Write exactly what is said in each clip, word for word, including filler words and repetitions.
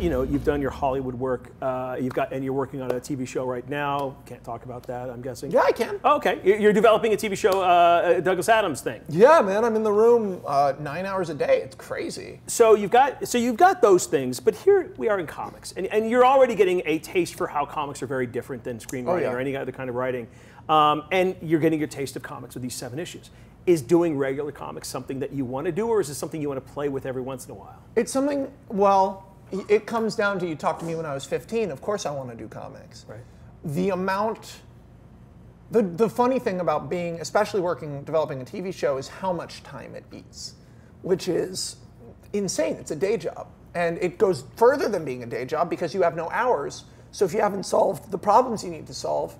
you know, you've done your Hollywood work. Uh, you've got, and you're working on a T V show right now. Can't talk about that, I'm guessing. Yeah, I can. Oh, okay, you're developing a T V show, uh, Douglas Adams thing. Yeah, man, I'm in the room uh, nine hours a day. It's crazy. So you've got, so you've got those things, but here we are in comics, and and you're already getting a taste for how comics are very different than screenwriting oh, yeah. or any other kind of writing, um, and you're getting your taste of comics with these seven issues. Is doing regular comics something that you want to do, or is it something you want to play with every once in a while? It's something, well, it comes down to, you talked to me when I was fifteen, of course I want to do comics. Right. The amount, the, the funny thing about being, especially working, developing a T V show, is how much time it eats, which is insane. It's a day job. And it goes further than being a day job because you have no hours. So if you haven't solved the problems you need to solve,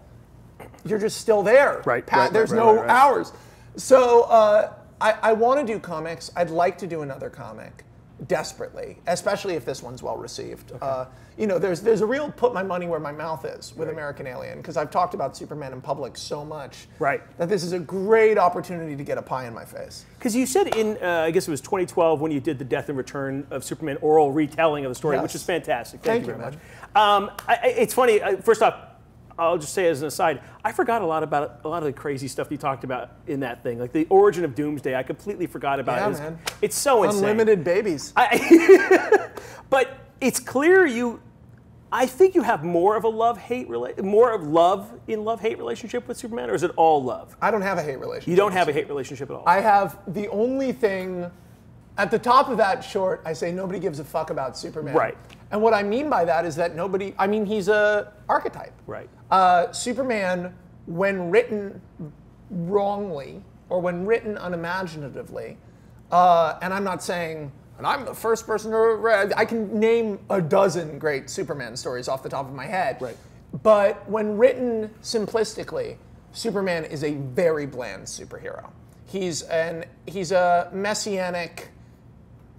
you're just still there. Right. Pat, right there's right, no right, right. hours. So uh, I, I want to do comics. I'd like to do another comic, desperately, especially if this one's well received. Okay. Uh, you know, there's there's a real put my money where my mouth is with right. American Alien, because I've talked about Superman in public so much right. that this is a great opportunity to get a pie in my face. Because you said in, uh, I guess it was twenty twelve when you did the Death and Return of Superman oral retelling of the story, yes. which is fantastic. Thank, Thank you very man. much. Um, I, it's funny. I, first off, I'll just say as an aside, I forgot a lot about a lot of the crazy stuff you talked about in that thing, like the origin of Doomsday. I completely forgot about yeah, it. It's, man. it's so insane. Unlimited babies. I, but it's clear you, I think you have more of a love-hate relationship, more of love in love-hate relationship with Superman, or is it all love? I don't have a hate relationship. You don't have a hate relationship at all. I have the only thing. At the top of that short, I say nobody gives a fuck about Superman. Right. And what I mean by that is that nobody, I mean, he's a archetype. Right. Uh, Superman, when written wrongly, or when written unimaginatively, uh, and I'm not saying, and I'm the first person to read, I can name a dozen great Superman stories off the top of my head. Right. But when written simplistically, Superman is a very bland superhero. He's, an, he's a messianic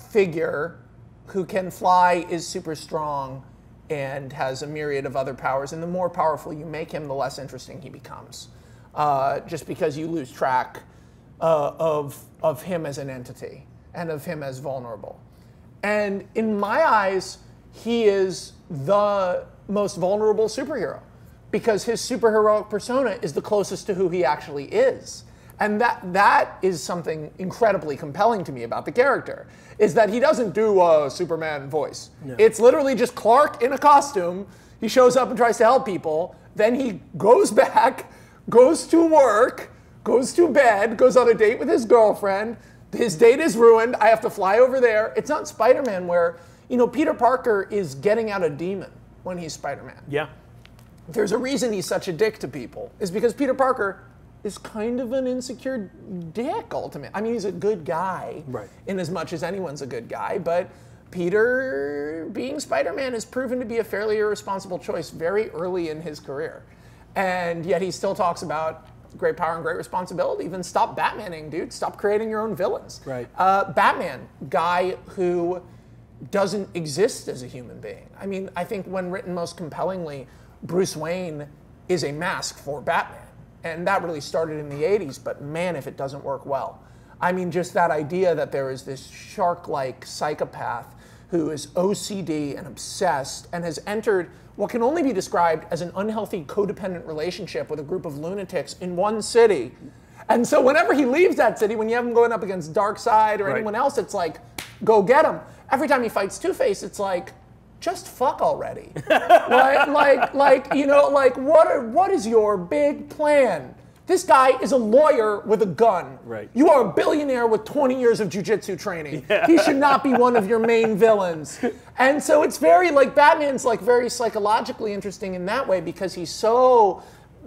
figure who can fly, is super strong, and has a myriad of other powers. And the more powerful you make him, the less interesting he becomes, uh, just because you lose track uh, of, of him as an entity and of him as vulnerable. And in my eyes, he is the most vulnerable superhero, because his superheroic persona is the closest to who he actually is. And that, that is something incredibly compelling to me about the character, is that he doesn't do a Superman voice. No. It's literally just Clark in a costume. He shows up and tries to help people. Then he goes back, goes to work, goes to bed, goes on a date with his girlfriend. His date is ruined. I have to fly over there. It's not Spider-Man where, you know, Peter Parker is getting out a demon when he's Spider-Man. Yeah. There's a reason he's such a dick to people, is because Peter Parker is kind of an insecure dick, ultimately. I mean, he's a good guy, right. in as much as anyone's a good guy, but Peter, being Spider-Man, has proven to be a fairly irresponsible choice very early in his career. And yet he still talks about great power and great responsibility. Even stop Batmaning, dude. Stop creating your own villains. Right. Uh, Batman, guy who doesn't exist as a human being. I mean, I think when written most compellingly, Bruce Wayne is a mask for Batman. And that really started in the eighties, but man, if it doesn't work well. I mean, just that idea that there is this shark-like psychopath who is O C D and obsessed and has entered what can only be described as an unhealthy codependent relationship with a group of lunatics in one city. And so whenever he leaves that city, when you have him going up against Darkseid or right. anyone else, it's like, go get him. Every time he fights Two-Face, it's like, just fuck already. like, like, like, you know, like, what, are, what is your big plan? This guy is a lawyer with a gun. Right. You are a billionaire with twenty years of jiu-jitsu training. Yeah. He should not be one of your main villains. And so it's very, like, Batman's, like, very psychologically interesting in that way, because he's so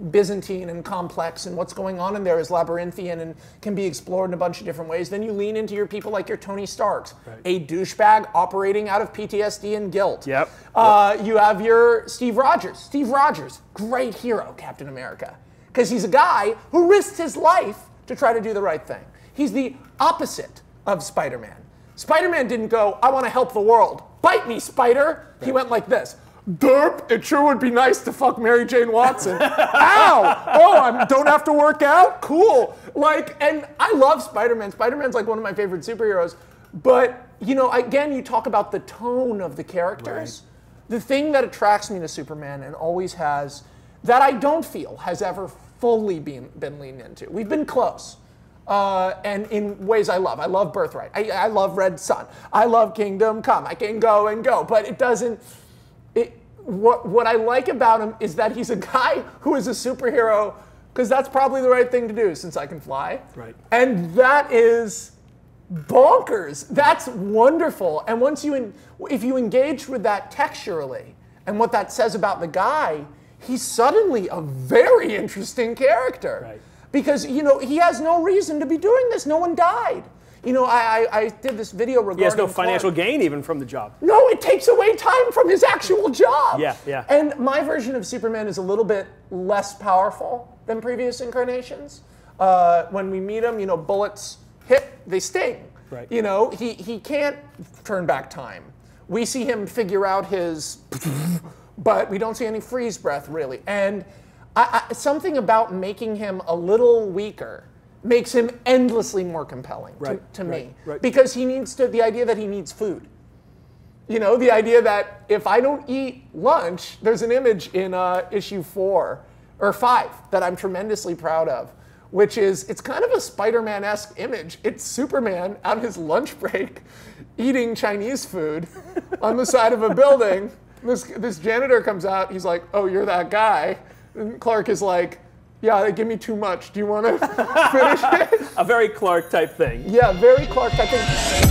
Byzantine and complex, and what's going on in there is labyrinthian and can be explored in a bunch of different ways. Then you lean into your people like your Tony Starks, right. a douchebag operating out of P T S D and guilt. Yep. Uh, yep. You have your Steve Rogers. Steve Rogers, great hero, Captain America, because he's a guy who risks his life to try to do the right thing. He's the opposite of Spider-Man. Spider-Man didn't go, I want to help the world. Bite me, spider. Right. He went like this. Derp, it sure would be nice to fuck Mary Jane Watson. Ow! Oh, I don't have to work out? Cool. Like, and I love Spider-Man. Spider-Man's like one of my favorite superheroes, But, you know, again, you talk about the tone of the characters. Right. The thing that attracts me to Superman and always has, that I don't feel has ever fully been, been leaned into. We've been close. Uh, and in ways I love. I love Birthright. I, I love Red Son. I love Kingdom Come. I can go and go. But it doesn't... It, what, what I like about him is that he's a guy who is a superhero because that's probably the right thing to do since I can fly. Right. And that is... bonkers. That's wonderful. And once you, en if you engage with that texturally and what that says about the guy, he's suddenly a very interesting character. Right. Because, you know, he has no reason to be doing this. No one died. You know, I, I, I did this video regarding... He has no financial Clark. gain even from the job. No, it takes away time from his actual job. Yeah, yeah. And my version of Superman is a little bit less powerful than previous incarnations. Uh, when we meet him, you know, bullets... hit, they sting. Right. You know, he, he can't turn back time. We see him figure out his, but we don't see any freeze breath, really. And I, I, something about making him a little weaker makes him endlessly more compelling right. to, to right. me. Right. Because he needs to, the idea that he needs food. You know, the idea that if I don't eat lunch, there's an image in uh, issue four or five that I'm tremendously proud of. Which is, it's kind of a Spider-Man-esque image. It's Superman on his lunch break eating Chinese food on the side of a building. This, this janitor comes out, he's like, oh, you're that guy. And Clark is like, yeah, they give me too much. Do you want to finish it? A very Clark type thing. Yeah, very Clark type thing.